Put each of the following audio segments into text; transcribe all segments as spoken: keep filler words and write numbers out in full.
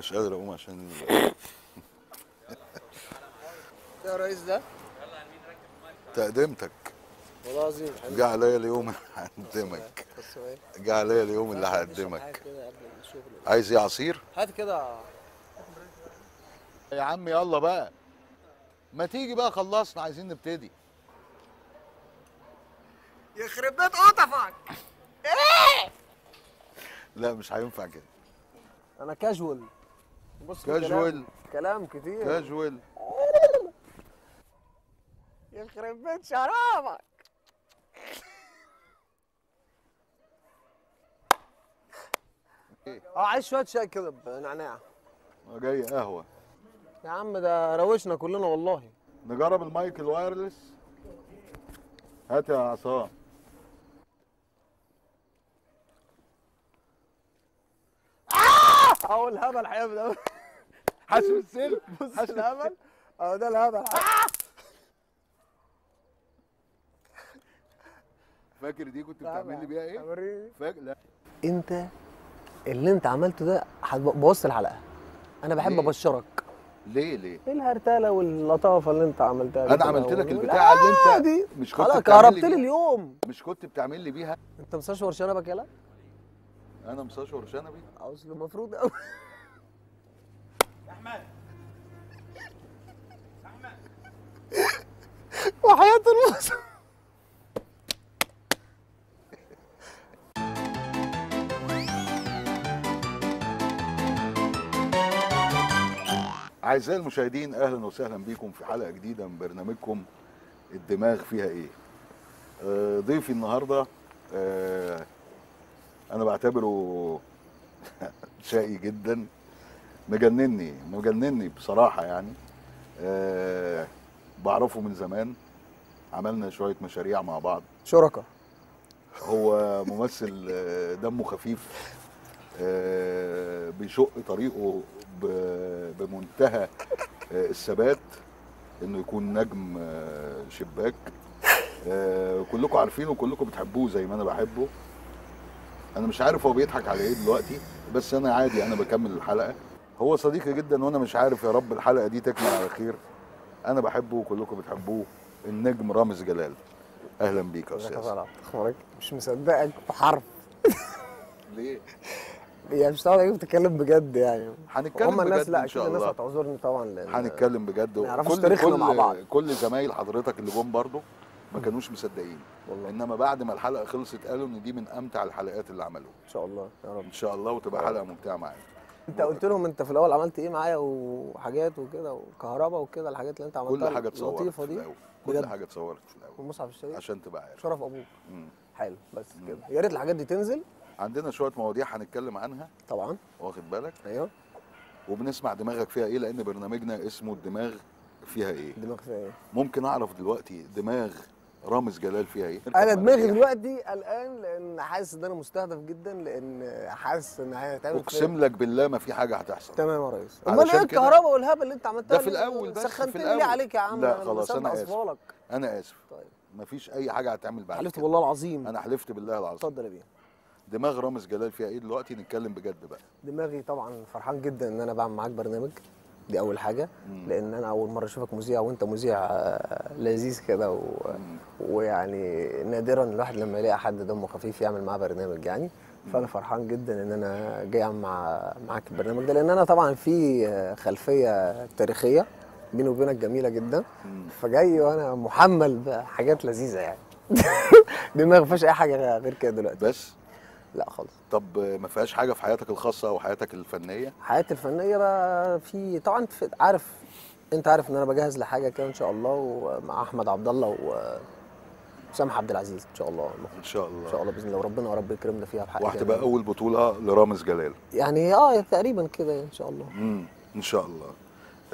مش قادر اقوم عشان ده يا ريس ده تقدمتك والله العظيم جه عليا اليوم اللي هقدمك جه عليا اليوم اللي هقدمك عايز ايه عصير؟ هات كده يا عم. يلا بقى ما تيجي بقى خلصنا عايزين نبتدي. يخرب بيت قطفك. ايه؟ لا مش هينفع كده. انا كاجوال. بص كاجوال كلام كتير. كاجوال. يخرب بيت شرابك. اه عايز شويه شاي كده بنعناع. جاي قهوه. يا عم ده روشنا كلنا والله. نجرب المايك الوايرلس. هات يا عصام. اه اول هبل حبيبي ده. حاسب السلك. بص الهبل. اه ده الهبل. فاكر دي كنت بتعمل لي بيها ايه؟ فاكر لا. انت اللي انت عملته ده بوظت الحلقه. انا بحب ابشرك. ليه ليه؟ ايه الهرتله واللطافه اللي انت عملتها دي؟ انا عملت لك البتاعه اللي انت دي. مش كنت خلاص قربت لي اليوم. مش كنت بتعمل لي بيها؟ انت مسشور شنبك يالا؟ انا مسشور شنبي؟ اصل المفروض قوي يا احمد يا احمد وحياه المصري. أعزائي المشاهدين أهلا وسهلا بكم في حلقة جديدة من برنامجكم الدماغ فيها إيه. أه ضيفي النهاردة أه أنا بعتبره شقي جدا، مجنني مجنني بصراحة يعني. أه بعرفه من زمان، عملنا شوية مشاريع مع بعض شركة. هو ممثل دمه خفيف، أه بيشق طريقه بمنتهى الثبات انه يكون نجم شباك. كلكم عارفينه وكلكم بتحبوه زي ما انا بحبه. انا مش عارف هو بيضحك على ايه دلوقتي، بس انا عادي، انا بكمل الحلقه. هو صديقي جدا وانا مش عارف، يا رب الحلقه دي تكمل على خير. انا بحبه وكلكم بتحبوه، النجم رامز جلال. اهلا بيك يا استاذ. اخبارك؟ مش مصدقك في حرف. ليه؟ يعني مش هتعرف تتكلم بجد يعني. هنتكلم بجد الناس. لا اكيد الناس هتعذرني طبعا لان هنتكلم بجد. وكل كل مع بعض. كل زمايل حضرتك اللي جم برضه ما كانوش مصدقين والله، انما بعد ما الحلقه خلصت قالوا ان دي من امتع الحلقات اللي عملوها. ان شاء الله يا رب. ان شاء الله وتبقى حلقه ممتعه معاك. انت قلت لهم انت في الاول عملت ايه معايا وحاجات وكده وكهرباء وكده، الحاجات اللي انت عملتها كل حاجه اتصورت دي. كل حاجه اتصورت في الاول ومصعب الشريف عشان تبقى عارف. شرف ابوك. حلو بس كده. يا ريت الحاجات دي تنزل. عندنا شويه مواضيع هنتكلم عنها طبعا، واخد بالك؟ ايوه. وبنسمع دماغك فيها ايه، لان برنامجنا اسمه الدماغ فيها ايه. الدماغ فيها ايه؟ ممكن اعرف دلوقتي دماغ رامز جلال فيها ايه؟ انا دماغي دلوقتي قلقان لان حاسس ان انا مستهدف جدا، لان حاسس ان هيتعمل. اقسم لك بالله ما في حاجه هتحصل. تمام يا ريس. امال ايه الكهرباء والهبل اللي انت عملتها ده في الاول؟ بس سخنت لي عليك يا عم. لا خلاص انا اسف. انا اسف. طيب مفيش اي حاجه هتعمل بعد كده. حلفت بالله العظيم. انا حلفت بالله العظيم. اتفضل يا بيه. دماغ رامز جلال فيها ايه دلوقتي؟ نتكلم بجد بقى. دماغي طبعا فرحان جدا ان انا بعمل معاك برنامج، دي اول حاجه، مم. لان انا اول مره اشوفك مذيع، وانت مذيع لذيذ كده و... ويعني نادرا الواحد لما يلاقي حد دمه خفيف يعمل معاه برنامج يعني. فانا فرحان جدا ان انا جاي اعمل مع... معاك البرنامج ده، لان انا طبعا في خلفيه تاريخيه بيني وبينك جميله جدا، مم. فجاي وانا محمل بحاجات لذيذه يعني. دماغي ما فيهاش اي حاجه غير كده دلوقتي بس. لا خالص. طب ما فيهاش حاجه في حياتك الخاصه او حياتك الفنيه؟ حياتي الفنيه بقى في طبعا، في عارف انت عارف ان انا بجهز لحاجه كده ان شاء الله، ومع احمد عبد الله وسامح عبد العزيز ان شاء الله. ان شاء الله ان شاء الله باذن الله، وربنا يا رب يكرمنا فيها بحاجه. وهتبقى اول بطوله لرامز جلال يعني. اه تقريبا كده ان شاء الله. امم ان شاء الله.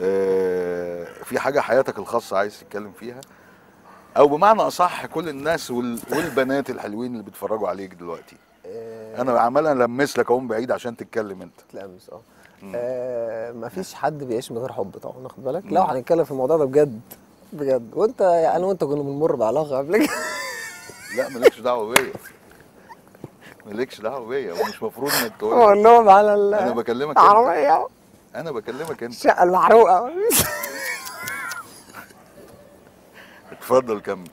آه في حاجه حياتك الخاصه عايز تتكلم فيها، او بمعنى اصح كل الناس وال... والبنات الحلوين اللي بيتفرجوا عليك دلوقتي، انا عمال ألمس لك اهو بعيد عشان تتكلم انت. تلمس اه. آه مفيش حد بيعيش من غير حب طبعا، واخد بالك؟ لو هنتكلم في الموضوع ده بجد بجد، وانت يعني وانت كنا بنمر بعلاقه قبل كده. لا مالكش دعوه بيا. مالكش دعوه بيا، ومش مفروض انك تقول والله على ال انا بكلمك. انا بكلمك انت. الشقه المحروقه. اتفضل كمل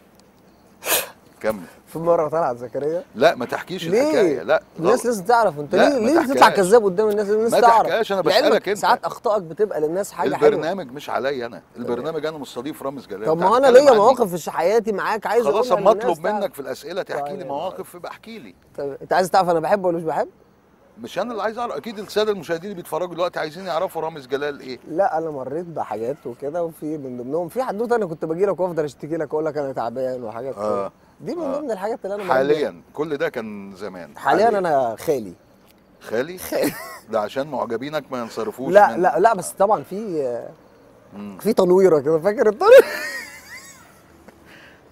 كمل. في مره طلعت زكريا. لا ما تحكيش الحكايه. لا الناس لازم تعرف انت ليه ليه بتطلع كذاب قدام الناس. الناس تعرف ما تحكيهاش. انا بسالك انت. ساعات اخطائك بتبقى للناس حاجه حلوه. البرنامج مش عليا انا، البرنامج انا مستضيف رامز جلال. طب ما انا ليا مواقف في حياتي معاك عايز اقولها. خلاص اما اطلب منك في الاسئله تحكي لي مواقف يبقى احكي لي. طب انت عايز تعرف انا بحبه ولا مش بحبه؟ مش انا اللي عايز اعرف، اكيد الساده المشاهدين اللي بيتفرجوا دلوقتي عايزين يعرفوا رامز جلال ايه. لا انا مريت بحاجات وكده، وفي من ضمنهم في حدوته انا كنت باجي لك وافضل اشتكي لك اقول لك انا تعبان وحاجات كده. دي من ضمن آه. الحاجات اللي انا حاليا مريت. كل ده كان زمان. حاليا, حالياً انا خالي خالي؟ خالي ده عشان معجبينك ما ينصرفوش. لا لا لا بس طبعا في في تنويره كده، فاكر التنويره؟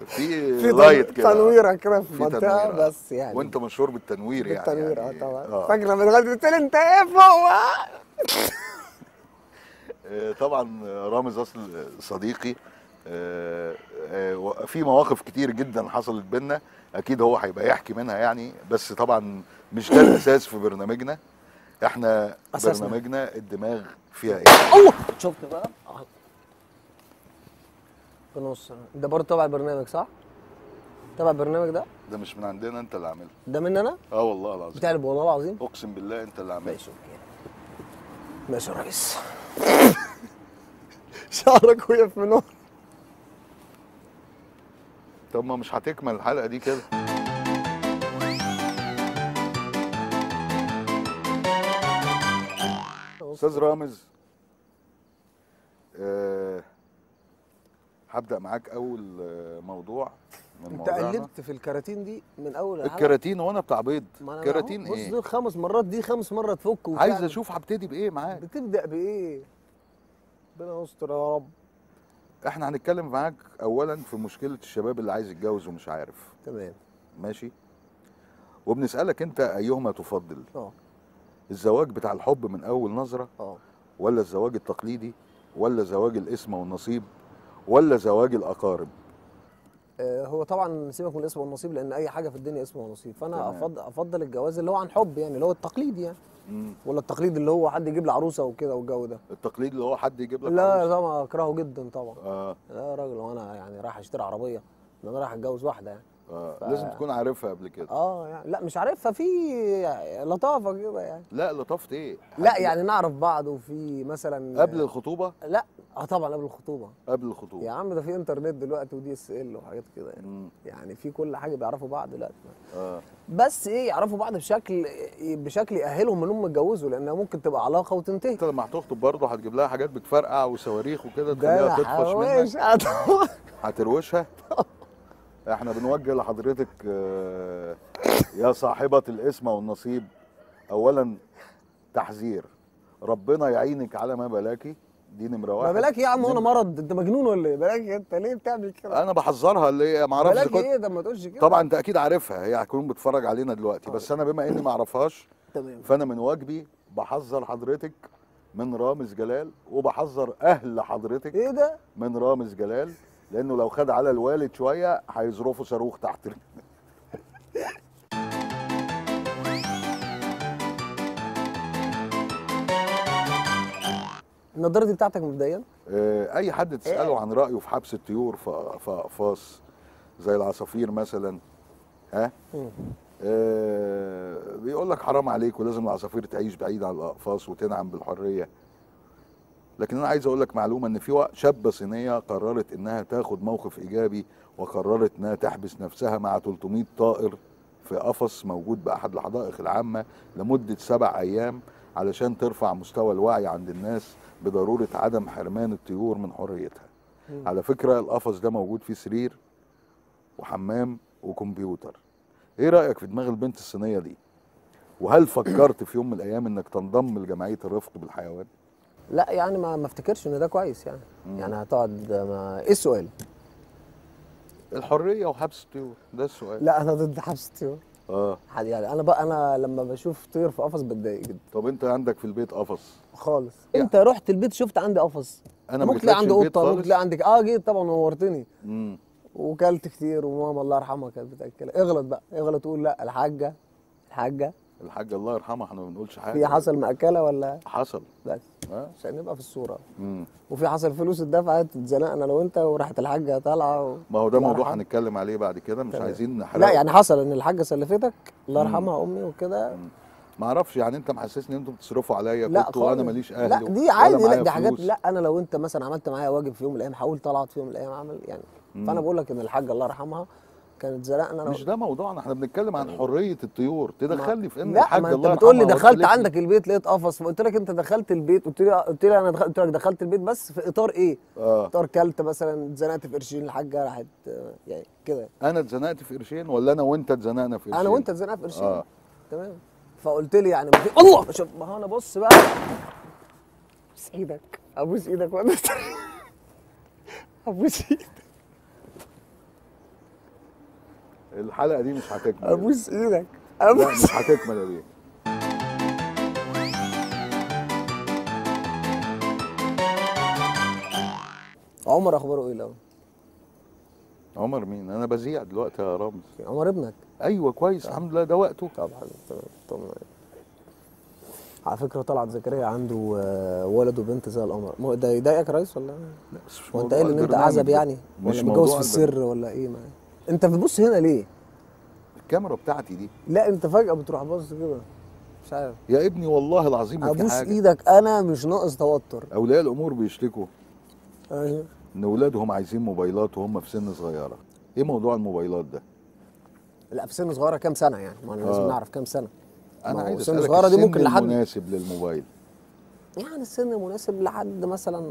في لايت كده، تنويره كده في منطقه بس يعني. وانت مشهور بالتنوير يعني. بالتنوير يعني. اه طبعا آه. فاكر لما دخلت قلت لي انت ايه فوق؟ طبعا رامز اصل صديقي. آه آه في مواقف كتير جدا حصلت بينا، اكيد هو هيبقى يحكي منها يعني، بس طبعا مش ده الاساس في برنامجنا. احنا أساسنا. برنامجنا الدماغ فيها ايه. اوه شفت بقى في نص ده برضه تبع البرنامج صح؟ تبع البرنامج ده؟ ده مش من عندنا، انت اللي عامله. ده مني انا؟ اه والله العظيم. بتعرف والله العظيم؟ اقسم بالله انت اللي عامله. ماشي اوكي. ماشي يا ريس. شعرك وقف من ورا. طب ما مش هتكمل الحلقه دي كده. استاذ رامز، أه هبدا معاك اول موضوع من موضوعنا. انت قلبت في الكراتين دي من اول الحلقه. الكراتين وانا بتاع بيض. كراتين ايه؟ بص دول خمس مرات، دي خمس مرات تفك. عايز اشوف هبتدي بايه معاك. بتبدا بايه؟ ربنا يستر يا رب. احنا هنتكلم معاك اولا في مشكله الشباب اللي عايز يتجوز ومش عارف. تمام ماشي. وبنسالك انت ايهما تفضل؟ اه الزواج بتاع الحب من اول نظره، اه ولا الزواج التقليدي، ولا زواج الاسم والنصيب، ولا زواج الاقارب؟ آه هو طبعا سيبك من الاسم والنصيب لان اي حاجه في الدنيا اسم ونصيب، فانا افضل افضل الجواز اللي هو عن حب يعني، اللي هو التقليدي يعني. مم. ولا التقليد اللي هو حد يجيب لي عروسه وكده والجو ده. التقليد اللي هو حد يجيب لك عروسه؟ لا طبعا اكرهه جدا طبعا. اه لا يا راجل، وانا يعني رايح اشتري عربيه، انا رايح اتجوز واحده يعني. اه ف... لازم تكون عارفها قبل كده. اه يعني لا مش عارفها، في لطافه كده يعني. لا لطافه ايه؟ لا يعني نعرف بعض، وفي مثلا قبل الخطوبه؟ لا اه طبعا قبل الخطوبه. قبل الخطوبه يا عم، ده في انترنت دلوقتي ودي اس ال وحاجات كده يعني. مم. يعني في كل حاجه بيعرفوا بعض دلوقتي. اه بس ايه، يعرفوا بعض بشكل بشكل يأهلهم ان هم يتجوزوا، لانها ممكن تبقى علاقه وتنتهي. انت لما هتخطب برضه هتجيب لها حاجات بتفرقع وصواريخ وكده تخليها تطفش منك. هتروشها. احنا بنوجه لحضرتك يا صاحبة الاسم والنصيب اولا تحذير، ربنا يعينك على ما بلاكي، دي نمره واحد. ما بلاكي يا عم، هو انا مرض؟ انت مجنون ولا ايه؟ بلاكي انت ليه بتعمل كده؟ انا بحذرها اللي ما اعرفش. بلاكي ايه ده؟ ما تقولش كده. طبعا انت اكيد عارفها، هي هتكون بتتفرج علينا دلوقتي. طيب. بس انا بما اني ما اعرفهاش فانا من واجبي بحذر حضرتك من رامز جلال، وبحذر اهل حضرتك ايه ده؟ من رامز جلال، لانه لو خد على الوالد شويه هيظرفه صاروخ تحت. النضاره دي بتاعتك مبدئيا؟ آه اي حد تساله عن رايه في حبس الطيور في اقفاص زي العصافير مثلا، ها؟ آه بيقول لك حرام عليك، ولازم العصافير تعيش بعيد عن الاقفاص وتنعم بالحريه. لكن انا عايز اقول لك معلومه، ان في شابه صينيه قررت انها تاخد موقف ايجابي، وقررت انها تحبس نفسها مع ثلاثمائة طائر في قفص موجود باحد الحدائق العامه لمده سبع ايام علشان ترفع مستوى الوعي عند الناس بضروره عدم حرمان الطيور من حريتها. مم. على فكره القفص ده موجود فيه سرير وحمام وكمبيوتر. ايه رايك في دماغ البنت الصينيه دي؟ وهل فكرت في يوم من الايام انك تنضم لجمعيه الرفق بالحيوان؟ لا يعني ما ما افتكرش ان ده كويس يعني. مم. يعني هتقعد ما... ايه السؤال؟ الحريه وحبس الطيور ده السؤال. لا انا ضد حبس الطيور. اه يعني انا بقى انا لما بشوف طير في قفص بتضايق جدا. طب انت عندك في البيت قفص؟ خالص يعني. انت رحت البيت شفت عندي قفص؟ انا ما جيتش البيت خالص. ممكن تلاقي عندي قطه، ممكن تلاقي عندك. اه جيت طبعا نورتني. امم وكلت كتير، وماما الله يرحمها كانت بتاكلها. اغلط بقى، اغلط وقول لا الحاجه الحاجه الحاجه الله يرحمها احنا ما بنقولش حاجه. في حصل مأكله ولا؟ حصل بس عشان نبقى في الصوره. امم وفي حصل فلوس اتدفعت اتزنقنا انا وانت وراحت الحاجه طالعه و... ما هو ده موضوع هنتكلم عليه بعد كده مش طبعا. عايزين نحرق. لا يعني حصل ان الحاجه سلفتك الله يرحمها امي وكده. ما اعرفش يعني انت محسسني ان انتم بتصرفوا عليا كنت وانا ماليش اهل. لا دي عادي، لا دي حاجات. لا انا لو انت مثلا عملت معايا واجب في يوم من الايام حاولت طلعت في يوم من الايام عمل يعني مم. فانا بقول لك ان الحاجه الله يرحمها كانت زرقنا. مش ده موضوعنا، احنا بنتكلم عن حريه الطيور تدخلني في ان الحاجه الله يرحمها. لا ما انت بتقول لي دخلت عندك البيت لقيت قفص فقلت لك انت دخلت البيت، قلت لي قلت لي انا دخلت لك دخلت البيت بس في اطار ايه؟ آه. اطار كلت مثلا اتزنقت في قرشين الحاجه راحت يعني كده. انا اتزنقت في قرشين ولا انا وانت اتزنقنا في قرشين؟ انا وانت اتزنقنا في قرشين آه. تمام. فقلت لي يعني الله شوف ما هو انا بص بقى ابوس ايدك ابوس ايدك وانا ابوس ايدك. الحلقه دي مش هتكمل. ابوس ايدك ابوس لا مش هتكمل يا بيه. عمر اخباره ايه الاول؟ عمر مين؟ انا بذيع دلوقتي يا رامز. عمر ابنك؟ ايوه كويس الحمد لله ده وقته. طبعا طبعا. على فكره طلعت زكريا عنده ولد وبنت زي القمر، ده يضايقك يا ريس ولا؟ لا مش وانت قايل ان انت اعزب يعني؟ ولا متجوز في السر ولا ايه معاك؟ انت بتبص هنا ليه؟ الكاميرا بتاعتي دي. لا انت فجاه بتروح باصص كده مش عارف. يا ابني والله العظيم ما في حاجه. ابوس ايدك انا مش ناقص توتر. اولياء الامور بيشتكوا. ايوه. ان اولادهم عايزين موبايلات وهم في سن صغيره. ايه موضوع الموبايلات ده؟ لا في سن صغيره كام سنه يعني؟ ما انا لازم آه. نعرف كام سنه. انا عايز اسالك السن دي ممكن لحد مناسب للموبايل. يعني السن مناسب لحد مثلا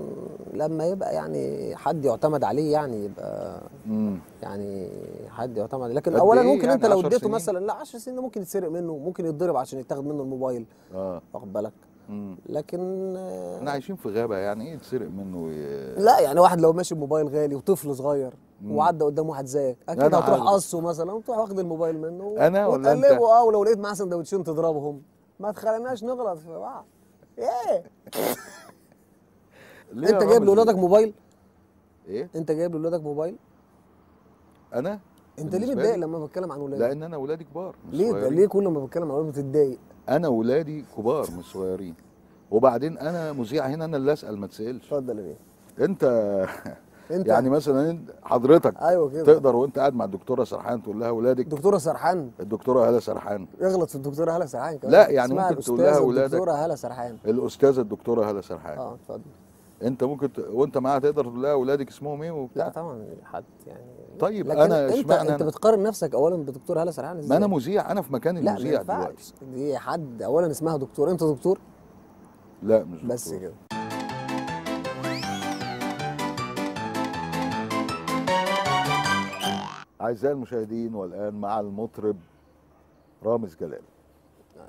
لما يبقى يعني حد يعتمد عليه يعني يبقى مم. يعني حد يعتمد، لكن اولا ممكن يعني انت لو اديته مثلا لا عشر سنين ممكن يتسرق منه، ممكن يتضرب عشان يتاخد منه الموبايل. اه واخد بالك؟ لكن احنا عايشين في غابه يعني ايه يتسرق منه ي... لا يعني واحد لو ماشي بموبايل غالي وطفل صغير وعدى قدام واحد زيك اكيد هتروح قصه مثلا وتروح واخد الموبايل منه انا ولا انت؟ اه ولو لقيت معاه سندوتشين تضربهم ما تخليناش نغلط في بعض. ايه انت جايب لاولادك موبايل؟ ايه انت جايب لاولادك موبايل؟ انا انت ليه متضايق لما بتكلم عن اولادي؟ لان انا اولادي كبار مش ليه صغيرين. ليه كل ما بتكلم عن اولادي بتتضايق؟ انا اولادي كبار مش صغيرين، وبعدين انا مذيع هنا انا اللي اسال ما تسالش. اتفضل يا بيه. انت انت يعني مثلا حضرتك أيوة كده. تقدر وانت قاعد مع الدكتوره سرحان تقول لها اولادك دكتوره سرحان الدكتوره هلا سرحان اغلط في الدكتوره هلا سرحان كمان لا يعني ممكن تقول لها اولادك الدكتوره هلا سرحان الاستاذه الدكتوره هلا سرحان اه اتفضل انت ممكن ت... وانت معاها تقدر تقول لها اولادك اسمهم ايه وبتاع لا طبعا حد يعني طيب انا اشمعنى انت, انت بتقارن نفسك اولا بالدكتوره هلا سرحان ازاي؟ ما انا مذيع انا في مكان المذيع دلوقتي دي حد اولا اسمها دكتور انت دكتور؟ لا مش دكتور بس كده. أعزائي المشاهدين والآن مع المطرب رامز جلال.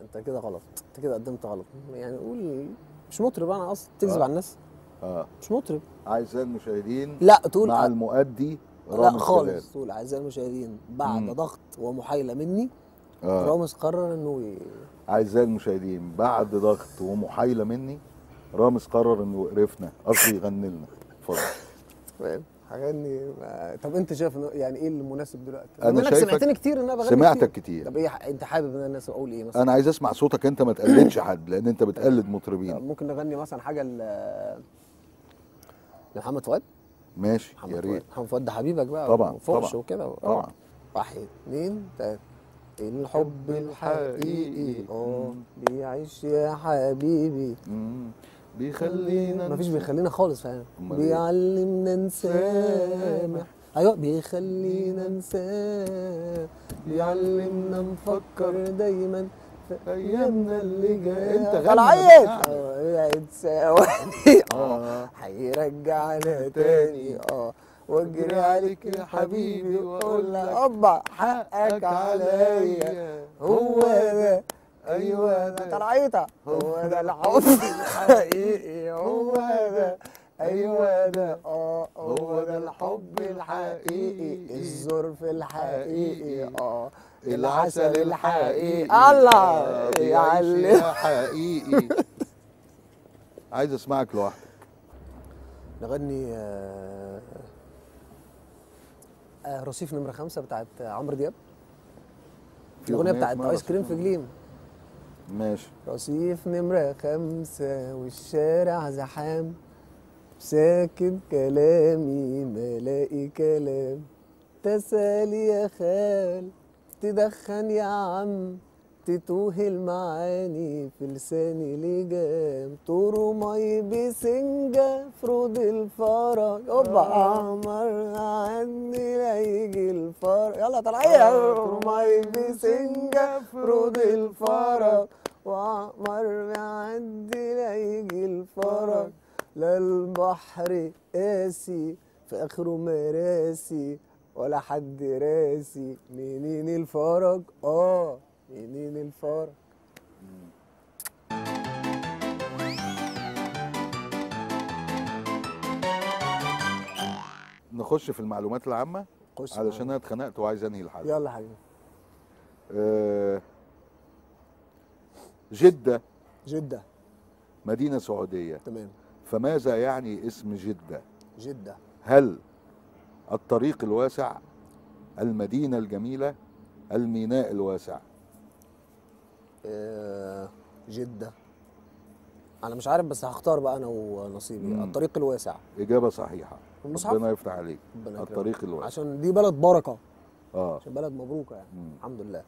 أنت كده غلط، أنت كده قدمت غلط، يعني قول مش مطرب أنا أصلا تكذب آه. على الناس. أه مش مطرب. أعزائي المشاهدين لا تقول مع المؤدي رامز جلال. لا خالص تقول أعزائي المشاهدين بعد مم. ضغط ومحايلة مني آه. رامز قرر إنه ي... أعزائي المشاهدين بعد ضغط ومحايلة مني رامز قرر إنه يقرفنا، قصدي يغني لنا. اتفضل. تمام. هغني طب انت شايف يعني ايه المناسب دلوقتي؟ انا شايفك سمعتني كتير ان انا بغني سمعتك كتير. كتير طب ايه انت حابب ان الناس اقول ايه مثلا؟ انا عايز اسمع صوتك انت ما تقلدش حد لان انت بتقلد مطربين. ممكن نغني مثلا حاجه لمحمد فؤاد؟ ماشي يا ريت. محمد فؤاد ده حبيبك بقى طبعا فرش وكده طبعا. واحد اثنين ثلاثه الحب الحقيقي اه بيعيش يا حبيبي مم. بيخلينا مفيش بيخلينا خالص فعلا بيعلمنا نسامح ايوه بيخلينا نسامح بيعلمنا نفكر دايما في ايامنا اللي جايه انت غلعيت اوعد ثواني اه هيرجعنا تاني اه واجري عليك يا حبيبي واقول لك ابا حقك عليا هو ده ايوه ده طلعتها هو ده الحب الحقيقي هو ده ايوه ده اه هو ده الحب الحقيقي الظرف الحقيقي اه العسل الحقيقي الله يعلم حقيقي. عايز اسمعك لوحدك نغني رصيف نمره خمسة بتاعت عمرو دياب الاغنيه بتاعت ايس كريم في جليم ماشي. رصيف نمرة خمسة والشارع زحام، ساكب كلامي ما الاقي كلام، تسالي يا خال تدخن يا عم، تتوه المعاني في لساني لجام، طور مي بسنجة فرود الفرج، اوبا احمر عني لا يجي الفرج، يلا طلعيها، طور مي بسنجة فرود الفرج، واحمر عني لا يجي الفرج، لا البحر قاسي في اخره مراسي، ولا حد راسي منين الفرج، اه منين الفرج. نخش في المعلومات العامة علشان انا اتخنقت وعايز انهي الحلقة. يلا حبيبي. آه جدة. جدة مدينة سعودية. تمام. فماذا يعني اسم جدة؟ جدة، هل الطريق الواسع، المدينة الجميلة، الميناء الواسع؟ آه جدة. أنا مش عارف بس هختار بقى أنا ونصيبي، الطريق الواسع. إجابة صحيحة، ربنا يفتح عليك. الطريق الواسع عشان دي بلد بركة، آه عشان بلد مبروكة يعني. مم. الحمد لله.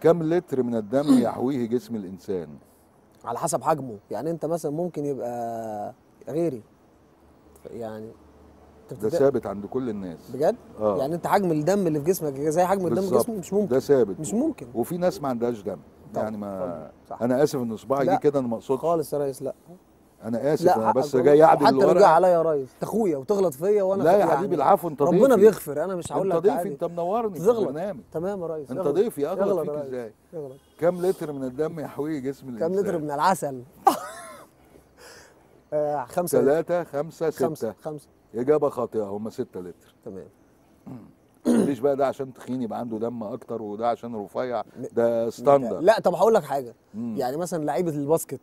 كم لتر من الدم يحويه جسم الإنسان؟ على حسب حجمه، يعني أنت مثلا ممكن يبقى غيري يعني، ده ثابت عند كل الناس بجد؟ آه. يعني انت حجم الدم اللي في جسمك زي حجم الدم في جسمه؟ مش ممكن، ده ثابت مش ممكن. وفي ناس ما عندهاش دم يعني، ما صح. انا اسف ان صباعي جه كده، انا ما اقصدش خالص يا ريس، لا انا اسف، لا انا بس جاي اعدل الورق، حتى رجع عليا يا ريس انت اخويا وتغلط فيا وانا لا يا حبيبي العفو، انت ضيفي ربنا بيغفر، انا مش هقول لك انت ضيفي، انت منورني في البرنامج. تمام يا ريس، انت ضيفي، اغلط فيك ازاي؟ كم لتر من الدم يحويه جسم الانسان؟ كم لتر من العسل؟ خمسة. ثلاثة، خمسة، ستة. خمسة. إجابة خاطئة، هما ستة لتر. تمام. ليش بقى ده عشان تخين يبقى عنده دم أكتر، وده عشان رفيع ده ستاندر. لا طب هقول لك حاجة، مم. يعني مثلا لعيبة الباسكت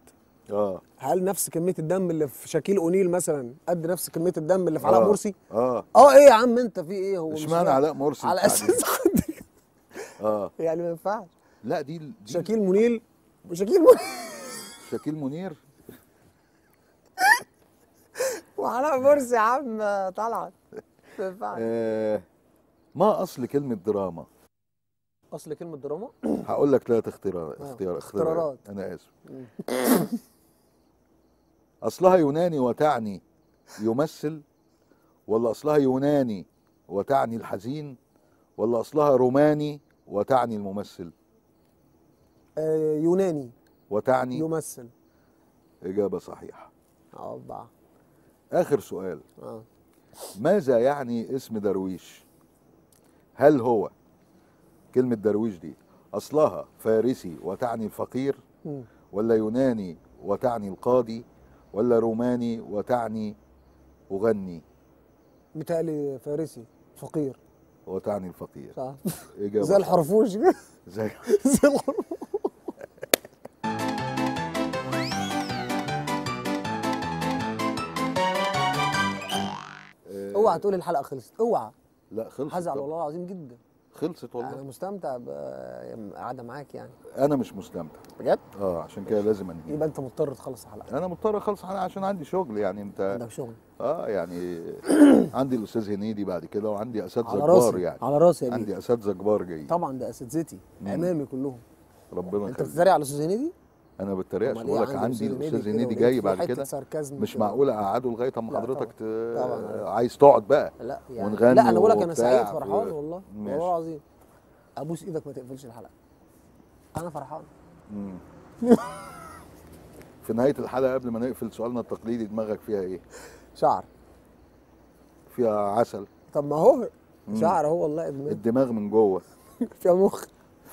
اه هل نفس كمية الدم اللي في شاكيل أونيل مثلا قد نفس كمية الدم اللي في علاء مرسي؟ اه اه إيه يا عم أنت في إيه؟ هو اشمعنى علاء مرسي؟ على أساس اه يعني ما ينفعش. لا دي, دي شاكيل منيل وشاكيل منير شاكيل منير وعلاء مرسي يا عم طلعت. آه ما اصل كلمه دراما؟ اصل كلمه دراما هقول لك ثلاث اختيارات اختيار اختيارات انا اسف. اصلها يوناني وتعني يمثل، ولا اصلها يوناني وتعني الحزين، ولا اصلها روماني وتعني الممثل؟ آه يوناني وتعني يمثل. اجابه صحيحه. اه آخر سؤال. آه. ماذا يعني اسم درويش؟ هل هو كلمة درويش دي أصلها فارسي وتعني الفقير، م. ولا يوناني وتعني القاضي، ولا روماني وتعني أغني؟ متهيألي فارسي، فقير وتعني الفقير. صح. إجابة زي الحرفوش زي زي الحرفوش. اوعى تقول الحلقه خلصت، اوعى. لا خلصت، هزعل والله العظيم جدا. خلصت والله. انا مستمتع بقعده معاك يعني. انا مش مستمتع بجد؟ اه عشان كده لازم انهي. يبقى انت مضطر تخلص الحلقه. انا مضطر اخلص الحلقه عشان عندي شغل يعني. انت عندك شغل؟ اه يعني عندي الاستاذ هنيدي بعد كده، وعندي اساتذه كبار يعني. على راسي يا بيه. عندي اساتذه كبار جايين طبعا، ده اساتذتي امامي كلهم. ربنا يخليك. انت بتتريق على الاستاذ هنيدي؟ انا بالتريقه بقول لك عندي الاستاذ هنيدي جاي بعد كده، مش معقول اقعده لغايه اما حضرتك ت... عايز تقعد بقى. لا يعني ونغني. لا انا بقول لك انا سعيد فرحان والله والله العظيم. ابوس ايدك ما تقفلش الحلقه، انا فرحان. في نهايه الحلقه قبل ما نقفل سؤالنا التقليدي، دماغك فيها ايه؟ شعر فيها عسل. طب ما هو شعر هو والله ادمان. الدماغ من جوه فيها مخ.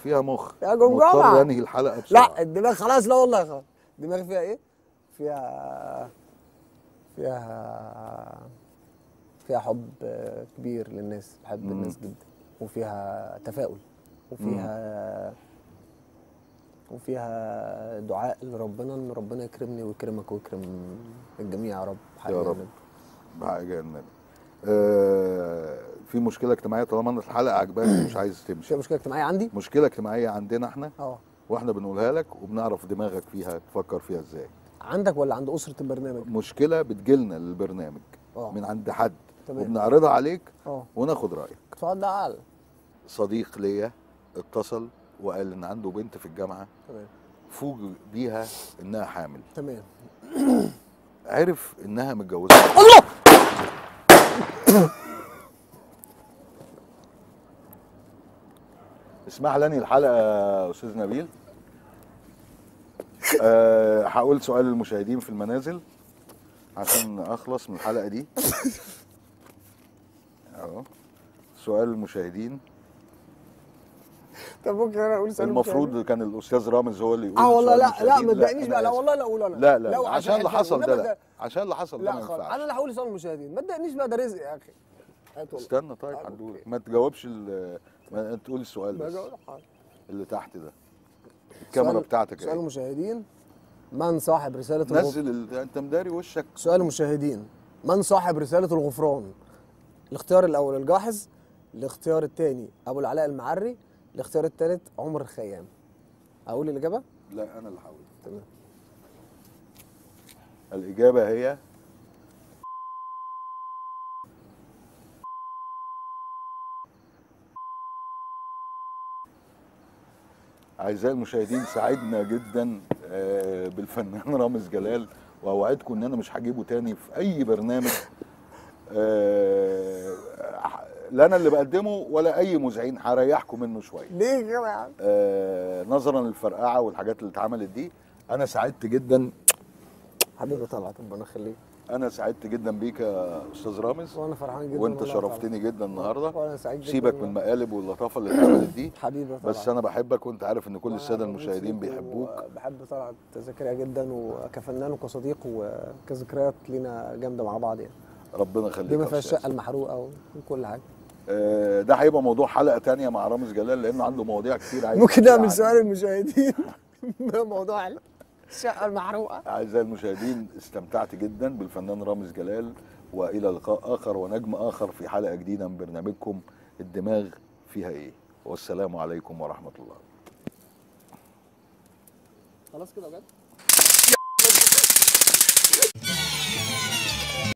فيها مخ يا جمجمه. مضطر انهي الحلقه بسرعه. لا الدماغ خلاص، لا والله خلاص. الدماغ فيها ايه؟ فيها فيها فيها حب كبير للناس، بحب مم. الناس جدا، وفيها تفاؤل، وفيها مم. وفيها دعاء لربنا ان ربنا يكرمني ويكرمك ويكرم الجميع يا رب. يا رب بحاجه النبي. آه في مشكله اجتماعيه، طالما ان الحلقه عجباني مش عايز تمشي. في مشكله اجتماعيه عندي؟ مشكله اجتماعيه عندنا احنا. اه واحنا بنقولها لك وبنعرف دماغك فيها تفكر فيها ازاي. عندك ولا عند اسره البرنامج؟ مشكله بتجيلنا للبرنامج أوه. من عند حد تمام. وبنعرضها عليك أوه. وناخد رايك. اتفضل. صديق ليا اتصل وقال ان عنده بنت في الجامعه تمام، فوجئ بيها انها حامل تمام. عرف انها متجوزه. الله اسمح لي الحلقه يا استاذ نبيل. أه هقول سؤال للمشاهدين في المنازل عشان اخلص من الحلقه دي اهو. سؤال للمشاهدين. طب ممكن انا اقول سؤال؟ المفروض كان الاستاذ رامز هو اللي يقول. اه والله لا لا ما تضايقنيش بقى. لا والله لا اقول انا. لا لا عشان اللي حصل ده. لا عشان اللي حصل ده ما ينفعش. انا اللي هقول سؤال للمشاهدين. ما تضايقنيش بقى، ده رزق يا اخي. استنى طيب هنقول. ما تجاوبش، ما تقول السؤال بس اللي تحت ده. الكاميرا بتاعتك. سؤال المشاهدين، من صاحب رسالة الغفران؟ نزل انت مداري وشك. سؤال المشاهدين، من صاحب رسالة الغفران؟ الاختيار الاول الجاحظ، الاختيار الثاني ابو العلاء المعري، الاختيار الثالث عمر الخيام. اقول الاجابه؟ لا انا اللي هقول. تمام. الاجابه هي اعزائي المشاهدين، سعدنا جدا بالفنان رامز جلال، واوعدكم ان انا مش هجيبه تاني في اي برنامج، لا انا اللي بقدمه ولا اي مذيعين. هريحكم منه شويه. ليه كده يا عم؟ نظرا للفرقعه والحاجات اللي اتعملت دي. انا سعدت جدا حبيبي طلعت، ربنا يخليك. انا سعدت جدا بيك يا استاذ رامز، وانا فرحان جدا وانت شرفتني جدا النهارده. وانا سعيد جدا. سيبك من المقالب واللطافه اللي اتعملت دي حبيبي طلعت، بس انا بحبك وانت عارف ان كل الساده المشاهدين بيحبوك. بحب طلعت زكريا جدا، وكفنان وكصديق وكذكريات لينا جامده مع بعض يعني. ربنا يخليك. دي ما فيهاش الشقه المحروقه وكل حاجه. آه ده هيبقى موضوع حلقه ثانيه مع رامز جلال، لانه عنده مواضيع كتير عايز. ممكن نعمل سؤال المشاهدين موضوع الشقه المحروقه. اعزائي المشاهدين، استمتعت جدا بالفنان رامز جلال، والى لقاء اخر ونجم اخر في حلقه جديده من برنامجكم الدماغ فيها ايه، والسلام عليكم ورحمه الله. خلاص كده بجد؟